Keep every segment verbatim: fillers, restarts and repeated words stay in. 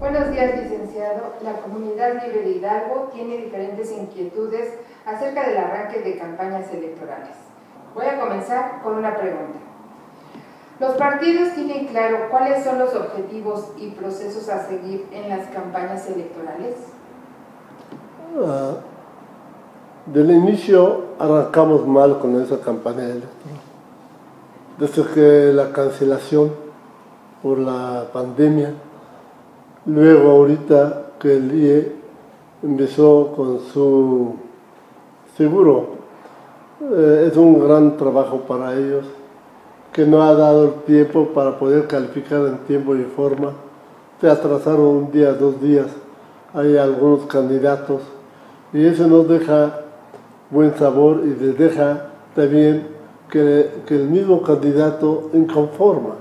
Buenos días, licenciado. La Comunidad Libre de Hidalgo tiene diferentes inquietudes acerca del arranque de campañas electorales. Voy a comenzar con una pregunta. ¿Los partidos tienen claro cuáles son los objetivos y procesos a seguir en las campañas electorales? Ah, del inicio arrancamos mal con esa campaña electoral. Desde que la cancelación por la pandemia, luego ahorita que el I E empezó con su seguro, eh, es un gran trabajo para ellos, que no ha dado el tiempo para poder calificar en tiempo y forma. Se atrasaron un día, dos días, hay algunos candidatos, y eso nos deja buen sabor y les deja también Que, que el mismo candidato inconforma,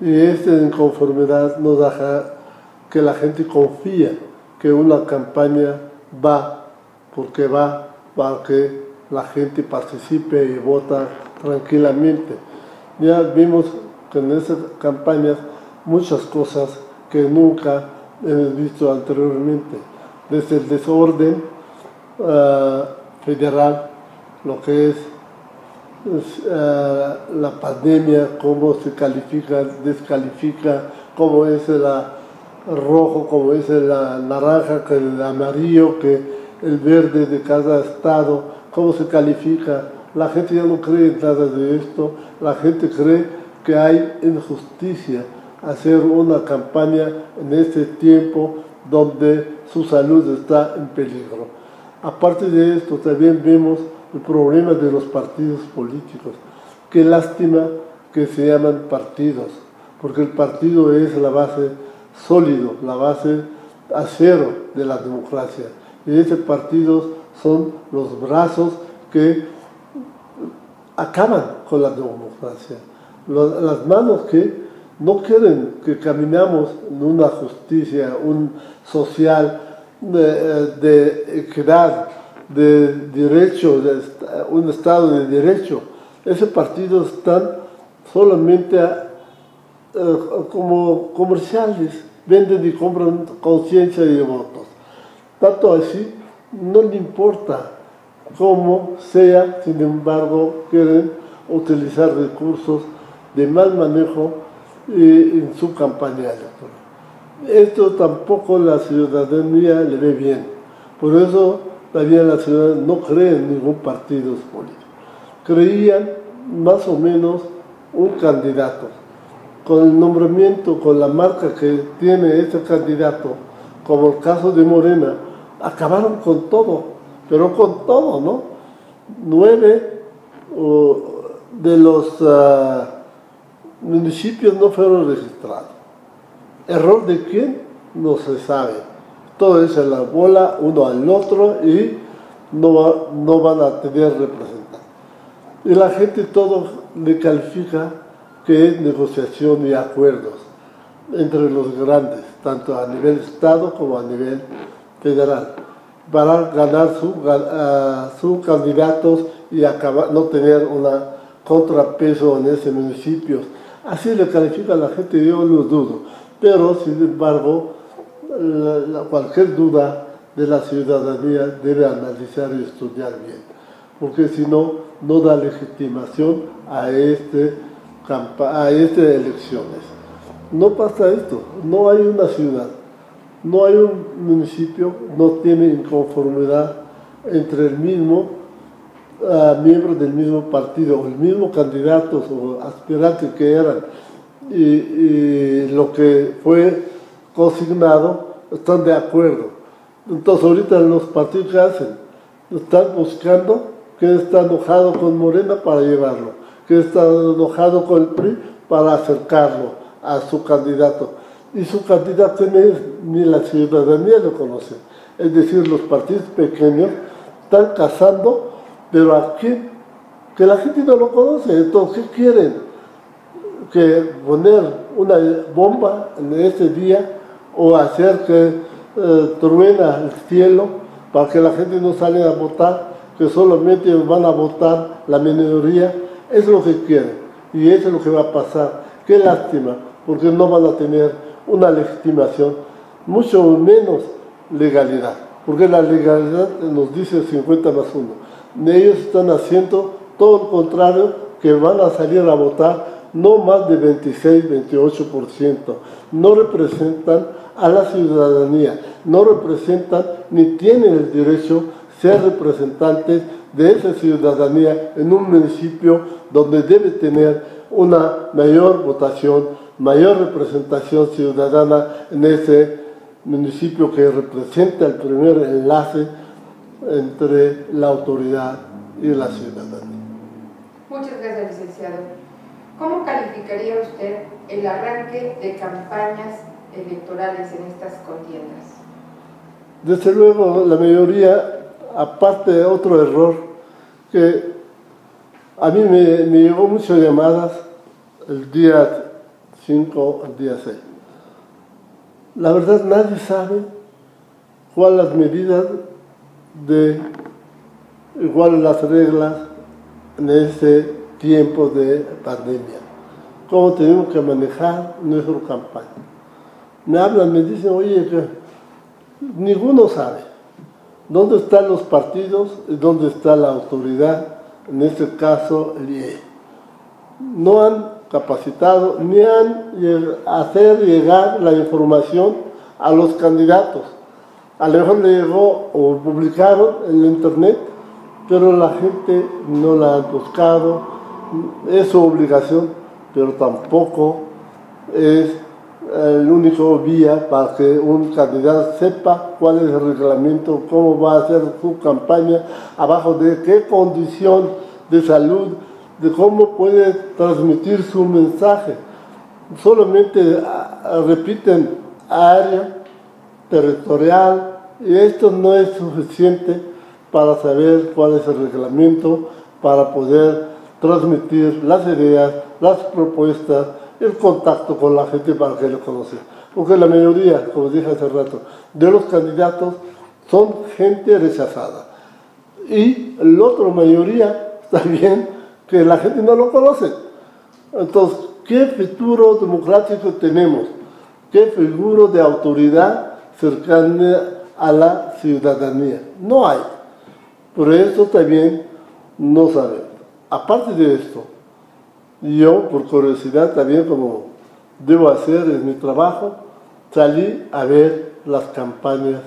y esta inconformidad nos deja que la gente confía que una campaña va porque va para que la gente participe y vota tranquilamente. Ya vimos que en esas campañas muchas cosas que nunca hemos visto anteriormente, desde el desorden uh, federal, lo que es la pandemia, cómo se califica, descalifica, cómo es el rojo, cómo es el naranja, que el amarillo, que el verde de cada estado, cómo se califica. La gente ya no cree en nada de esto, la gente cree que hay injusticia hacer una campaña en este tiempo donde su salud está en peligro. Aparte de esto, también vemos el problema de los partidos políticos. Qué lástima que se llaman partidos, porque el partido es la base sólida, la base acero de la democracia. Y esos partidos son los brazos que acaban con la democracia. Las manos que no quieren que caminamos en una justicia, un social de, de equidad, de derecho, de un Estado de derecho. Esos partidos están solamente eh, como comerciales, venden y compran conciencia y votos. Tanto así, no le importa cómo sea, sin embargo, quieren utilizar recursos de mal manejo eh, en su campaña electoral. Esto tampoco la ciudadanía le ve bien. Por eso, todavía la ciudad no cree en ningún partido político. Creían más o menos un candidato. Con el nombramiento, con la marca que tiene este candidato, como el caso de Morena, acabaron con todo, pero con todo, ¿no? Nueve uh, de los uh, municipios no fueron registrados. ¿Error de quién? No se sabe. Todo eso en la bola, uno al otro, y no, va, no van a tener representantes. Y la gente todo le califica que es negociación y acuerdos entre los grandes, tanto a nivel Estado como a nivel federal, para ganar sus uh, su candidatos y acabar, no tener un contrapeso en ese municipio. Así le califica a la gente, yo lo dudo, pero sin embargo, La, la, cualquier duda de la ciudadanía debe analizar y estudiar bien, porque si no, no da legitimación a, este, a estas elecciones. No pasa esto, no hay una ciudad, no hay un municipio, no tiene inconformidad entre el mismo uh, miembro del mismo partido, o el mismo candidato o aspirante que eran, y, y lo que fue consignado, están de acuerdo. Entonces ahorita los partidos, ¿qué hacen? Están buscando quién está enojado con Morena para llevarlo, quién está enojado con el P R I para acercarlo a su candidato. Y su candidato ni la ciudadanía lo conoce. Es decir, los partidos pequeños están cazando, pero aquí que la gente no lo conoce. Entonces, ¿qué quieren? Que poner una bomba en ese día, o hacer que eh, truena el cielo para que la gente no salga a votar, que solamente van a votar la minoría. Es lo que quieren, y eso es lo que va a pasar. Qué lástima, porque no van a tener una legitimación mucho menos legalidad, porque la legalidad nos dice cincuenta más uno. Ellos están haciendo todo lo contrario, que van a salir a votar no más de veintiséis, veintiocho por ciento. No representan a la ciudadanía, no representan ni tienen el derecho a ser representantes de esa ciudadanía en un municipio donde debe tener una mayor votación, mayor representación ciudadana en ese municipio, que representa el primer enlace entre la autoridad y la ciudadanía. Muchas gracias, licenciado. ¿Cómo calificaría usted el arranque de campañas electorales en estas contiendas? Desde luego, la mayoría, aparte de otro error, que a mí me, me llegó muchas llamadas el día cinco al día seis. La verdad, nadie sabe cuáles las medidas de cuáles las reglas en este tiempo de pandemia, cómo tenemos que manejar nuestra campaña. Me hablan, me dicen, oye, que ninguno sabe dónde están los partidos y dónde está la autoridad, en este caso el I E. No han capacitado ni han hacer llegar la información a los candidatos. A lo mejor le llegó o publicaron en internet, pero la gente no la ha buscado. Es su obligación, pero tampoco es el único vía para que un candidato sepa cuál es el reglamento, cómo va a hacer su campaña, abajo de qué condición de salud, de cómo puede transmitir su mensaje. Solamente repiten área territorial, y esto no es suficiente para saber cuál es el reglamento, para poder transmitir las ideas, las propuestas, el contacto con la gente para que lo conozca. Porque la mayoría, como dije hace rato, de los candidatos son gente rechazada. Y la otra mayoría también, que la gente no lo conoce. Entonces, ¿qué futuro democrático tenemos? ¿Qué figura de autoridad cercana a la ciudadanía? No hay. Por eso también no sabemos. Aparte de esto, yo, por curiosidad también, como debo hacer en mi trabajo, salí a ver las campañas,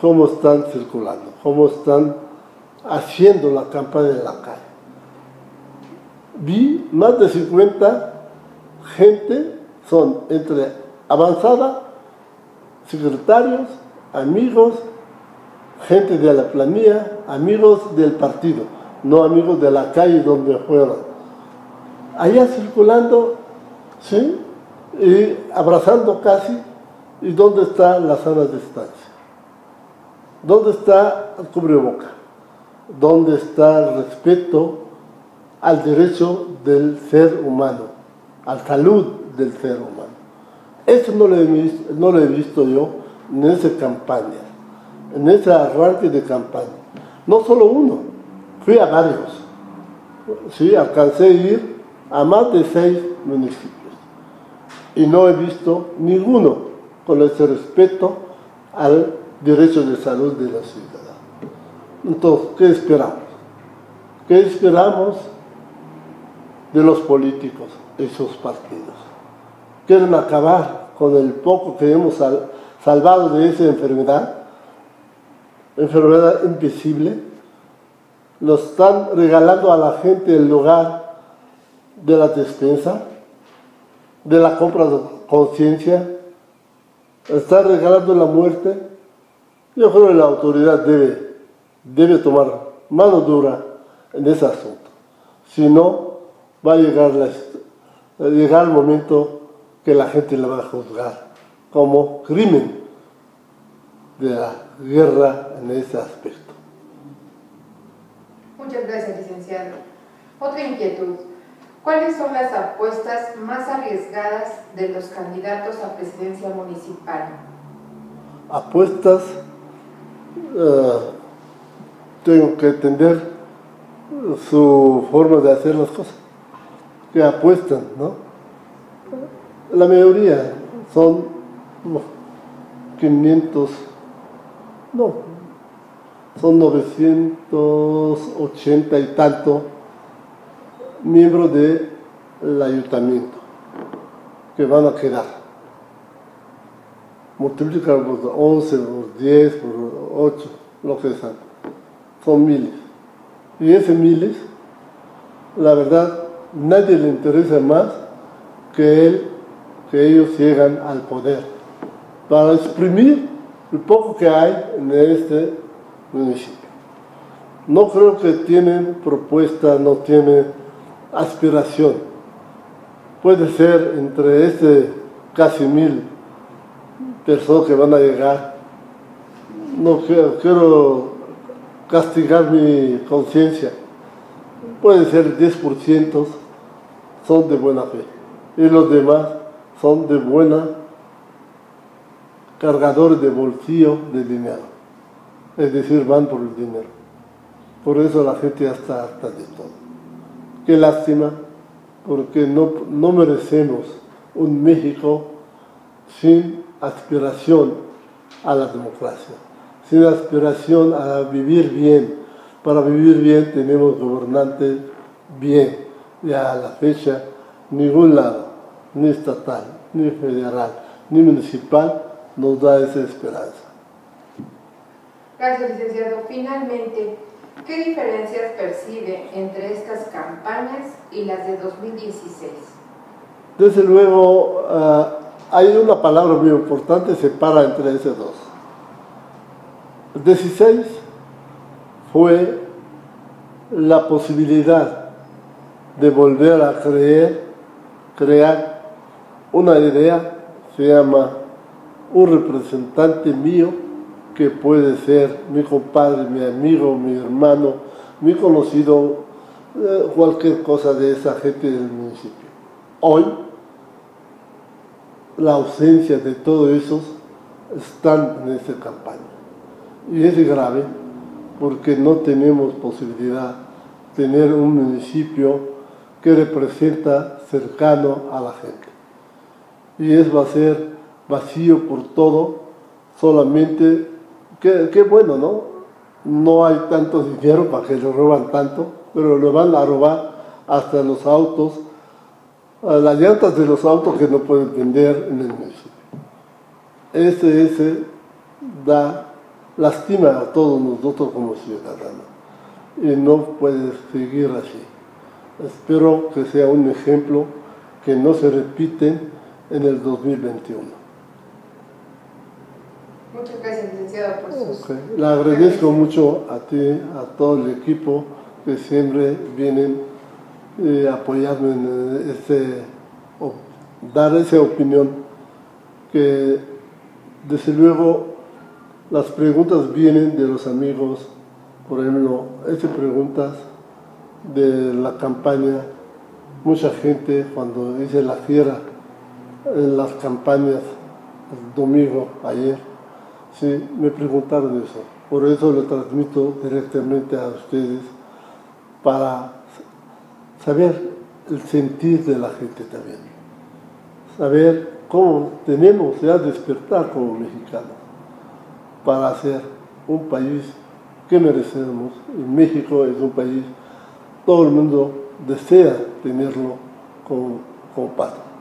cómo están circulando, cómo están haciendo la campaña en la calle. Vi más de cincuenta gente, son entre avanzada, secretarios, amigos, gente de la planilla, amigos del partido, no amigos de la calle donde fueron. Allá circulando, ¿sí? Y abrazando casi, ¿y dónde está la sana distancia? ¿Dónde está el cubreboca? ¿Dónde está el respeto al derecho del ser humano, a la salud del ser humano? Eso no lo he visto, no lo he visto yo en esa campaña, en ese arranque de campaña. No solo uno, fui a varios, ¿sí? Alcancé a ir a más de seis municipios, y no he visto ninguno con ese respeto al derecho de salud de la ciudad. Entonces, ¿qué esperamos? ¿Qué esperamos de los políticos y sus partidos? Quieren acabar con el poco que hemos sal salvado de esa enfermedad, enfermedad invisible. Nos están regalando a la gente el lugar de la despensa, de la compra de conciencia, está regalando la muerte. Yo creo que la autoridad debe, debe tomar mano dura en ese asunto. Si no, va a llegar, la, va a llegar el momento que la gente la va a juzgar como crimen de la guerra en ese aspecto. Muchas gracias, licenciado. Otra inquietud. ¿Cuáles son las apuestas más arriesgadas de los candidatos a presidencia municipal? Apuestas, eh, tengo que entender su forma de hacer las cosas, que apuestan, ¿no? La mayoría son quinientos, no, son novecientos ochenta y tanto miembros del ayuntamiento que van a quedar. Multiplicar por once, por diez, por ocho, lo que sea, son miles. Y ese miles, la verdad, nadie le interesa más que él, que ellos llegan al poder para exprimir el poco que hay en este municipio. No creo que tienen propuesta, no tienen aspiración. Puede ser entre este casi mil personas que van a llegar. No quiero, quiero castigar mi conciencia. Puede ser el diez por ciento son de buena fe y los demás son de buena, cargadores de bolsillo de dinero. Es decir, van por el dinero. Por eso la gente ya está harta de todo. Qué lástima, porque no, no merecemos un México sin aspiración a la democracia, sin aspiración a vivir bien. Para vivir bien tenemos gobernantes bien, ya a la fecha ningún lado, ni estatal, ni federal, ni municipal nos da esa esperanza. Gracias, licenciado. Finalmente, ¿qué diferencias percibe entre estas campañas y las de dos mil dieciséis? Desde luego, uh, hay una palabra muy importante que separa entre esas dos. El dieciséis fue la posibilidad de volver a creer, crear una idea, se llama un representante mío, que puede ser mi compadre, mi amigo, mi hermano, mi conocido, eh, cualquier cosa de esa gente del municipio. Hoy, la ausencia de todos esos están en esta campaña. Y es grave porque no tenemos posibilidad de tener un municipio que representa cercano a la gente. Y eso va a ser vacío por todo, solamente... Qué, qué bueno, ¿no? No hay tanto dinero para que le roban tanto, pero le van a robar hasta los autos, las llantas de los autos que no pueden vender en el municipio. Ese, ese da lástima a todos nosotros como ciudadanos. Y no puede seguir así. Espero que sea un ejemplo que no se repite en el dos mil veintiuno. Muchas gracias, licenciado, por sus... Okay. Le agradezco mucho a ti, a todo el equipo que siempre vienen eh, apoyarme en este, o, dar esa opinión, que desde luego las preguntas vienen de los amigos, por ejemplo, esas preguntas de la campaña, mucha gente cuando hice la fiera en las campañas el domingo, ayer, sí, me preguntaron eso. Por eso lo transmito directamente a ustedes para saber el sentir de la gente también. Saber cómo tenemos que despertar como mexicanos para hacer un país que merecemos. En México es un país, todo el mundo desea tenerlo como, como patria.